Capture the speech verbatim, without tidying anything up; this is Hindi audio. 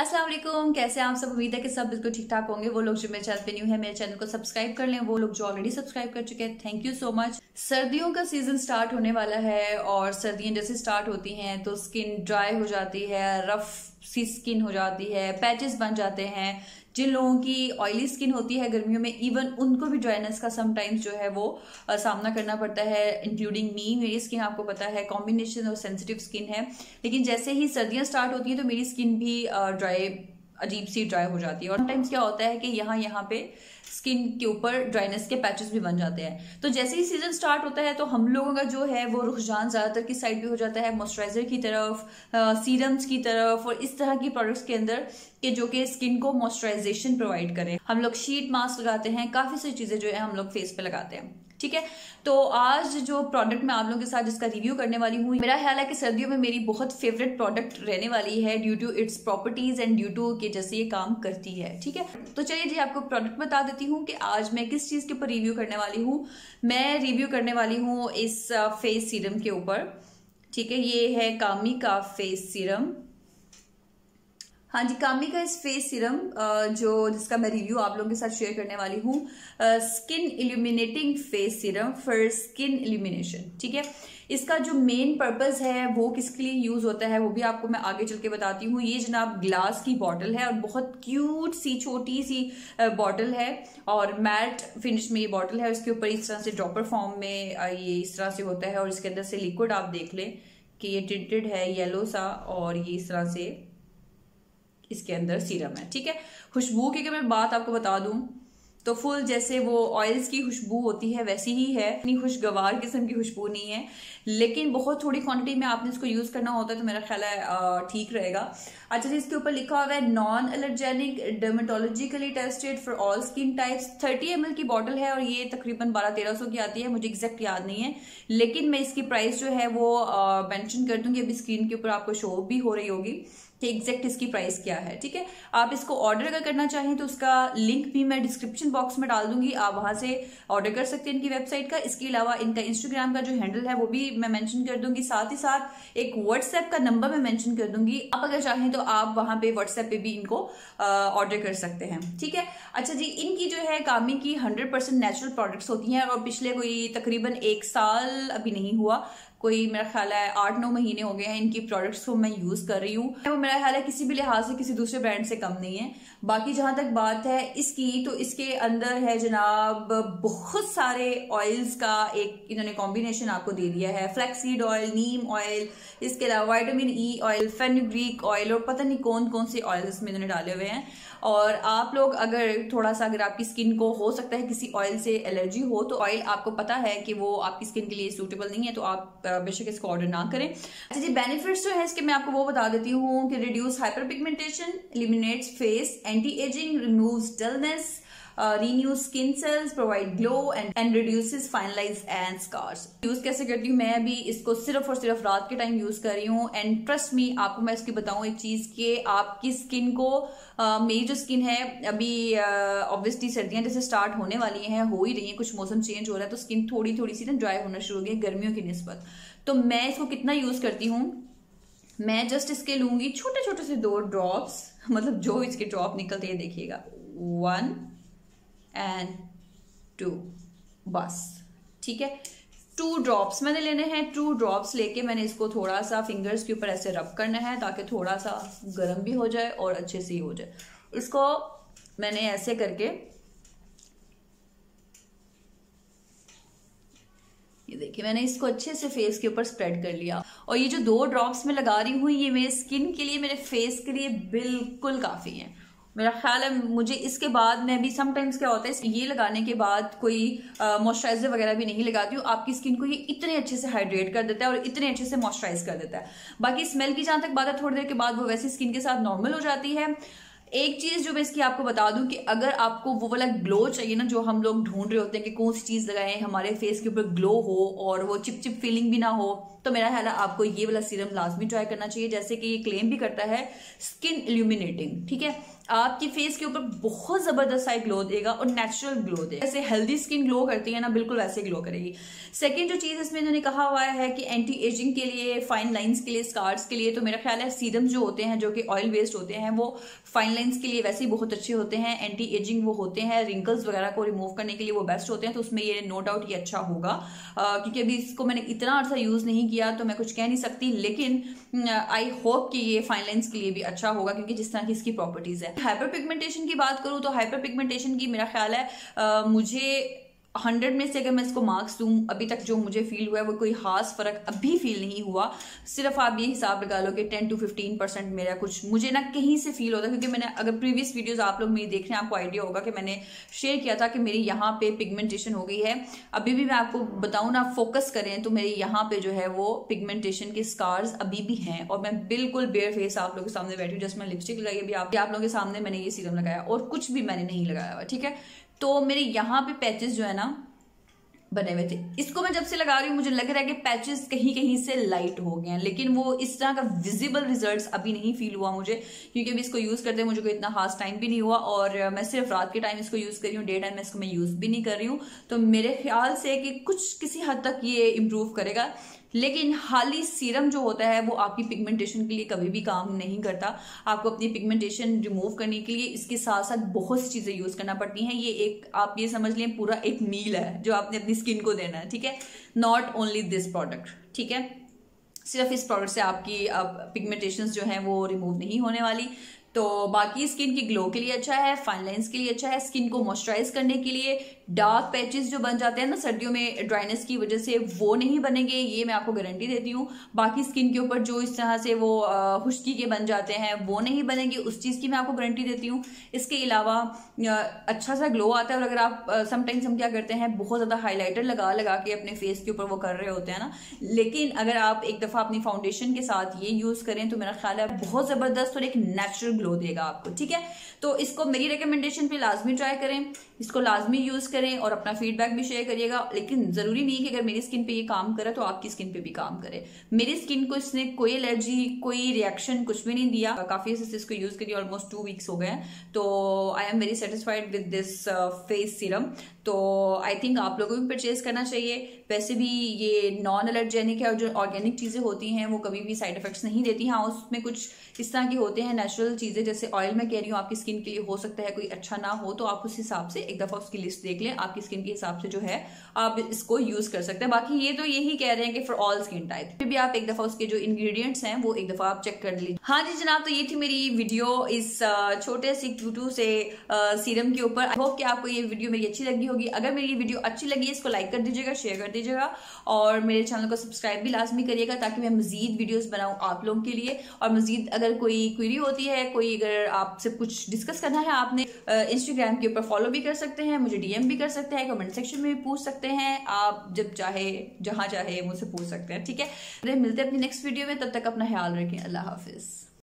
अस्सलाम वालेकुम, कैसे हैं आप सब। उम्मीद है कि सब बिल्कुल ठीक ठाक होंगे। वो लोग जो मेरे चैनल पे न्यू है मेरे चैनल को सब्सक्राइब कर लें, वो लोग जो ऑलरेडी सब्सक्राइब कर चुके हैं थैंक यू सो मच। सर्दियों का सीजन स्टार्ट होने वाला है और सर्दियां जैसे स्टार्ट होती हैं तो स्किन ड्राई हो जाती है, रफ सी स्किन हो जाती है, पैचेस बन जाते हैं। जिन लोगों की ऑयली स्किन होती है गर्मियों में इवन उनको भी ड्राइनेस का समटाइम्स जो है वो आ, सामना करना पड़ता है, इंक्लूडिंग मी। मेरी स्किन आपको पता है कॉम्बिनेशन और सेंसिटिव स्किन है, लेकिन जैसे ही सर्दियां स्टार्ट होती हैं तो मेरी स्किन भी ड्राई अजीब सी ड्राई हो जाती है। और टाइम्स क्या होता है कि यहाँ यहाँ पे स्किन के ऊपर ड्राइनेस के पैचेस भी बन जाते हैं। तो जैसे ही सीजन स्टार्ट होता है तो हम लोगों का जो है वो रुझान ज़्यादातर की साइड भी हो जाता है, मॉइस्चराइज़र की तरफ, सीरम्स की तरफ और इस तरह की प्रोडक्ट्स के अंदर के जो कि स्किन को मॉइस्चराइजेशन प्रोवाइड करें। हम लोग शीट मास्क लगाते हैं, काफ़ी सारी चीज़ें जो है हम लोग फेस पे लगाते हैं, ठीक है। तो आज जो प्रोडक्ट मैं आप लोगों के साथ जिसका रिव्यू करने वाली हूँ, मेरा ख्याल है कि सर्दियों में मेरी बहुत फेवरेट प्रोडक्ट रहने वाली है due to its properties and due to के जैसे ये काम करती है, ठीक है। तो चलिए जी आपको प्रोडक्ट बता देती हूँ कि आज मैं किस चीज़ के ऊपर रिव्यू करने वाली हूँ। मैं रिव्यू करने वाली हूँ इस फेस सीरम के ऊपर, ठीक है। ये है कामी का फेस सीरम, हाँ जी, कामी का इस फेस सीरम जो जिसका मैं रिव्यू आप लोगों के साथ शेयर करने वाली हूँ, skin illuminating face serum for skin illumination, ठीक है। इसका जो मेन पर्पस है वो किसके लिए यूज होता है वो भी आपको मैं आगे चल के बताती हूँ। ये जनाब ग्लास की बॉटल है और बहुत क्यूट सी छोटी सी बॉटल है और मैट फिनिश में ये बॉटल है। इसके ऊपर इस तरह से ड्रॉपर फॉर्म में ये इस तरह से होता है और इसके अंदर से लिक्विड आप देख लें कि ये टिंटेड है येलो सा और ये इस तरह से इसके अंदर सीरम है, ठीक है। खुशबू की मैं बात आपको बता दूं तो फुल जैसे वो ऑयल्स की खुशबू होती है वैसी ही है, इतनी खुशगवार किस्म की खुशबू नहीं है, लेकिन बहुत थोड़ी क्वांटिटी में आपने इसको यूज़ करना होता है तो मेरा ख्याल है ठीक रहेगा। अच्छा जी, इसके ऊपर लिखा हुआ है non allergenic, dermatologically tested for all skin types. Thirty M L की बॉटल है और ये तकरीबन बारह तेरह सौ की आती है, मुझे एग्जैक्ट याद नहीं है, लेकिन मैं इसकी प्राइस जो है वो मैंशन कर दूँगी। अभी स्क्रीन के ऊपर आपको शो भी हो रही होगी कि एग्जैक्ट इसकी प्राइस क्या है, ठीक है। आप इसको ऑर्डर अगर करना चाहें तो उसका लिंक भी मैं डिस्क्रिप्शन बॉक्स में डाल दूंगी, आप वहां से ऑर्डर कर सकते हैं इनकी वेबसाइट का। इसके अलावा इनका इंस्टाग्राम का जो हैंडल है वो भी मैं मेंशन कर दूंगी, साथ ही साथ एक व्हाट्सएप का नंबर मैं मेंशन कर दूंगी, आप अगर चाहें तो आप वहां पर व्हाट्सएप पर भी इनको ऑर्डर कर सकते हैं, ठीक है। अच्छा जी, इनकी जो है कामी की हंड्रेड परसेंट नेचुरल प्रोडक्ट्स होती हैं और पिछले कोई तकरीबन एक साल अभी नहीं हुआ, कोई मेरा ख्याल है आठ नौ महीने हो गए हैं इनकी प्रोडक्ट्स को मैं यूज़ कर रही हूँ। वो मेरा ख्याल है किसी भी लिहाज से किसी दूसरे ब्रांड से कम नहीं है। बाकी जहाँ तक बात है इसकी, तो इसके अंदर है जनाब बहुत सारे ऑयल्स का एक इन्होंने कॉम्बिनेशन आपको दे दिया है, फ्लैक्सीड ऑयल, नीम ऑयल, इसके अलावा vitamin E oil, fenugreek oil और पता नहीं कौन कौन से ऑयल इसमें इन्होंने डाले हुए हैं। और आप लोग अगर थोड़ा सा अगर आपकी स्किन को हो सकता है किसी ऑयल से एलर्जी हो तो ऑयल आपको पता है कि वो आपकी स्किन के लिए सूटेबल नहीं है, तो आप बेशक इसको ऑर्डर ना करें। अच्छा जी, बेनिफिट्स जो है इसके मैं आपको वो बता देती हूँ कि reduce hyper pigmentation, eliminates face, anti ageing, removes dullness, renews skin cells, provide glow and and reduces fine lines and scars. Use कैसे करती हूँ मैं? अभी इसको सिर्फ और सिर्फ रात के टाइम यूज कर रही हूँ एंड ट्रस्ट मी, आपको मैं इसकी बताऊँ एक चीज कि आपकी स्किन को आ, मेरी जो स्किन है अभी ऑब्वियसली सर्दियाँ जैसे स्टार्ट होने वाली हैं, हो ही रही हैं, कुछ मौसम चेंज हो रहा है तो स्किन थोड़ी थोड़ी सी ना ड्राई होना शुरू हो गई गर्मियों की निस्बत। तो मैं इसको कितना यूज करती हूँ, मैं जस्ट इसके लूंगी छोटे छोटे से दो ड्रॉप्स, मतलब जो इसके ड्रॉप निकलते हैं देखिएगा, वन एंड टू, बस, ठीक है। टू ड्रॉप्स मैंने लेने हैं, टू ड्रॉप्स लेके मैंने इसको थोड़ा सा फिंगर्स के ऊपर ऐसे रब करना है ताकि थोड़ा सा गर्म भी हो जाए और अच्छे से हो जाए। इसको मैंने ऐसे करके ये देखिए मैंने इसको अच्छे से फेस के ऊपर स्प्रेड कर लिया और ये जो दो ड्रॉप्स मैं लगा रही हूँ ये मेरे स्किन के लिए, मेरे फेस के लिए बिल्कुल काफ़ी है। मेरा ख्याल है मुझे इसके बाद मैं भी समटाइम्स क्या होता है ये लगाने के बाद कोई मॉइस्चराइजर वगैरह भी नहीं लगाती हूँ, आपकी स्किन को ये इतने अच्छे से हाइड्रेट कर देता है और इतने अच्छे से मॉइस्चराइज कर देता है। बाकी स्मेल की जहाँ तक बात है थोड़ी देर के बाद वो वैसे स्किन के साथ नॉर्मल हो जाती है। एक चीज़ जो मैं इसकी आपको बता दूं कि अगर आपको वो वाला ग्लो चाहिए ना जो हम लोग ढूंढ रहे होते हैं कि कौन सी चीज़ लगाएं हमारे फेस के ऊपर ग्लो हो और वो चिप चिप फीलिंग भी ना हो, तो मेरा ख्याल है आपको ये वाला सीरम लाजमी ट्राई करना चाहिए। जैसे कि ये क्लेम भी करता है स्किन इल्यूमिनेटिंग, ठीक है। आपकी फेस के ऊपर बहुत जबरदस्त एक ग्लो देगा और नेचुरल ग्लो देगा। जैसे हेल्दी स्किन ग्लो करती है ना, बिल्कुल वैसे ग्लो करेगी। सेकंड जो चीज इसमें इन्होंने कहा हुआ है कि एंटी एजिंग के लिए, फाइन लाइंस के लिए, स्कार्स के लिए, तो मेरा ख्याल है सीरम जो होते हैं जो कि ऑयल बेस्ड होते हैं वो फाइन लाइंस के लिए वैसे ही बहुत अच्छे होते हैं, एंटी एजिंग वो होते हैं, रिंकल्स वगैरह को रिमूव करने के लिए वो बेस्ट होते हैं। तो उसमें ये नो डाउट ये अच्छा होगा, आ, क्योंकि अभी इसको मैंने इतना अर्सा यूज नहीं किया तो मैं कुछ कह नहीं सकती, लेकिन आई होप कि ये फाइन लाइंस के लिए भी अच्छा होगा क्योंकि जिस तरह की इसकी प्रॉपर्टीज है। हाइपर पिगमेंटेशन की बात करूं तो हाइपर पिगमेंटेशन की मेरा ख्याल है आ, मुझे हंड्रेड में से अगर मैं इसको मार्क्स दूं, अभी तक जो मुझे फील हुआ है वो कोई खास फर्क अभी फील नहीं हुआ। सिर्फ आप ये हिसाब लगा लो कि टेन टू फिफ्टीन परसेंट मेरा कुछ मुझे ना कहीं से फील होता है, क्योंकि मैंने अगर प्रीवियस वीडियोस आप लोग मेरी देख रहे हैं आपको आइडिया होगा कि मैंने शेयर किया था कि मेरी यहाँ पे पिगमेंटेशन हो गई है। अभी भी मैं आपको बताऊँ ना, फोकस करें तो मेरे यहाँ पे जो है वो पिगमेंटेशन के स्कार्स अभी भी हैं और मैं बिल्कुल बेयर फेस आप लोगों के सामने बैठी हूँ। जस्ट मैं लिपस्टिक लगाई अभी आप लोगों के सामने, मैंने ये सीरम लगाया और कुछ भी मैंने नहीं लगाया हुआ, ठीक है। तो मेरे यहाँ पे पैचेस जो है ना बने हुए थे, इसको मैं जब से लगा रही हूँ मुझे लग रहा है कि पैचेस कहीं कहीं से लाइट हो गए हैं, लेकिन वो इस तरह का विजिबल रिजल्ट्स अभी नहीं फील हुआ मुझे, क्योंकि अभी इसको यूज़ करते मुझे कोई इतना खास टाइम भी नहीं हुआ और मैं सिर्फ रात के टाइम इसको यूज़ कर रही हूँ, डे टाइम में इसको मैं यूज़ भी नहीं कर रही हूँ। तो मेरे ख्याल से कि कुछ किसी हद तक ये इम्प्रूव करेगा, लेकिन हाली सीरम जो होता है वो आपकी पिगमेंटेशन के लिए कभी भी काम नहीं करता। आपको अपनी पिगमेंटेशन रिमूव करने के लिए इसके साथ साथ बहुत सी चीज़ें यूज़ करना पड़ती हैं। ये एक आप ये समझ लें पूरा एक मील है जो आपने अपनी स्किन को देना है, ठीक है, नॉट ओनली दिस प्रोडक्ट, ठीक है। सिर्फ इस प्रोडक्ट से आपकी आप, पिगमेंटेशन जो हैं वो रिमूव नहीं होने वाली। तो बाकी स्किन की ग्लो के लिए अच्छा है, फाइन लाइंस के लिए अच्छा है, स्किन को मॉइस्चराइज करने के लिए, डार्क पैचेस जो बन जाते हैं ना सर्दियों में ड्राइनेस की वजह से वो नहीं बनेंगे, ये मैं आपको गारंटी देती हूँ। बाकी स्किन के ऊपर जो इस तरह से वो खुश्की के बन जाते हैं वो नहीं बनेंगे, उस चीज़ की मैं आपको गारंटी देती हूँ। इसके अलावा अच्छा सा ग्लो आता है। और अगर आप समटाइम्स हम क्या करते हैं बहुत ज़्यादा हाईलाइटर लगा लगा के अपने फेस के ऊपर वो कर रहे होते हैं ना, लेकिन अगर आप एक दफ़ा अपनी फाउंडेशन के साथ ये यूज़ करें तो मेरा ख्याल है बहुत ज़बरदस्त और एक नेचुरल देगा आपको, ठीक है। तो इसको मेरी रिकमेंडेशन पे लाजमी ट्राई करें, इसको लाजमी यूज करें और अपना फीडबैक भी शेयर करिएगा। लेकिन जरूरी नहीं कि अगर मेरी स्किन पे ये काम करे तो आपकी स्किन पे भी काम करे। मेरी स्किन को इसने कोई एलर्जी, कोई रिएक्शन कुछ भी नहीं दिया। काफी अच्छे से इसको यूज करिए, ऑलमोस्ट टू वीक्स हो गए हैं। तो I am very satisfied with this face serum. तो आई थिंक आप लोगों को भी परचेज करना चाहिए। वैसे भी ये नॉन एलर्जेनिक है और जो ऑर्गेनिक चीजें होती हैं वो कभी भी साइड इफेक्ट्स नहीं देती। हाँ, उसमें कुछ इस तरह के होते हैं नेचुरल चीजें, जैसे ऑयल में कह रही हूँ आपकी स्किन के लिए हो सकता है कोई अच्छा ना हो, तो आप उस हिसाब से एक दफा उसकी लिस्ट देख लें, आपकी स्किन के हिसाब से जो है आप इसको यूज कर सकते हैं। बाकी ये तो यही कह रहे हैं कि फॉर ऑल स्किन टाइप, फिर भी आप एक दफा उसके जो इंग्रेडिएंट्स हैं वो एक दफा आप चेक कर लीजिए। हाँ जी जनाब, तो ये थी मेरी वीडियो इस छोटे से टूटू से सीरम के ऊपर। आई होप कि आपको ये वीडियो मेरी अच्छी लगी होगी। अगर मेरी ये वीडियो अच्छी लगी है इसको लाइक कर दीजिएगा, शेयर कर दीजिएगा और मेरे चैनल को सब्सक्राइब भी लाजमी करिएगा ताकि मैं मजीद वीडियोज बनाऊँ आप लोगों के लिए। और मजीद अगर कोई क्वेरी होती है, कोई अगर आपसे कुछ डिस्कस करना है आपने, इंस्टाग्राम के ऊपर फॉलो भी कर सकते हैं, मुझे डीएम भी कर सकते हैं, कमेंट सेक्शन में भी पूछ सकते हैं आप, जब चाहे जहां चाहे मुझसे पूछ सकते हैं, ठीक है। मिलते हैं अपनी नेक्स्ट वीडियो में, तब तक अपना ख्याल रखें। अल्लाह हाफिज।